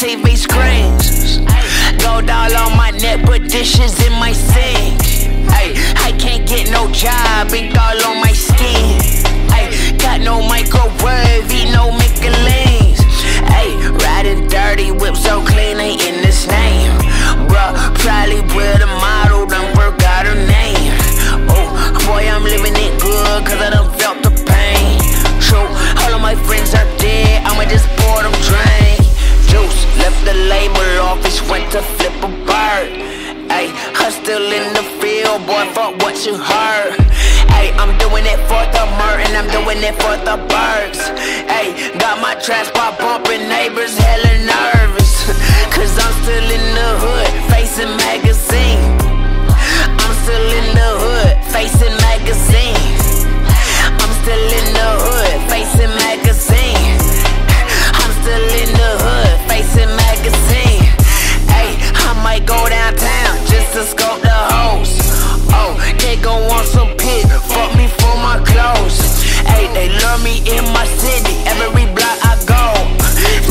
TV screens, gold all on my neck, but dishes in my sink. Ay, I can't get no job, ink all on my skin. Ay, got no microwave, eat no Michelin's. Ay, riding dirty, whip so clean, ain't in this name. Bruh, probably with a model, done work out her name. Oh, boy, I'm living it good, cause I done felt the pain. True, all of my friends are dead, I'ma just pour them drain. Left the label office, went to flip a bird. Ayy, hustle in the field, boy, fuck what you heard. Ayy, I'm doing it for the murder, and I'm doing it for the birds. Ayy, got my trash pop bumping, neighbors hella nervous. Cause I'm still in the hood, facing magazine. I'm still in the hood, facing magazine. I'm still in the hood, facing magazine. I'm still in the hood, facing magazine. Ayy, I might go downtown just to scope the hoes. Oh, they gon' want some pit, fuck me for my clothes. Ayy, they love me in my city, every block I go.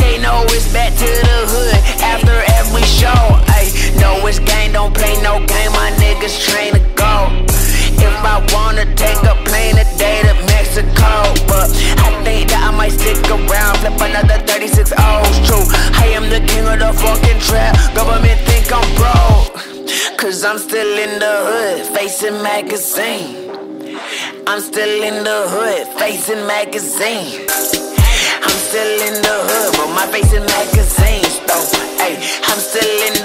They know it's back to the hood after every show. Ayy, know it's gang, don't play no game, my niggas train to go. If I wanna take a plane today to Mexico, but I think that I might stick around, flip another 36 O's, true. The king of the fucking trap, government think I'm broke. Cause I'm still in the hood, facing magazine. I'm still in the hood, facing magazine. I'm still in the hood, but my face in magazines though. Ayy, I'm still in the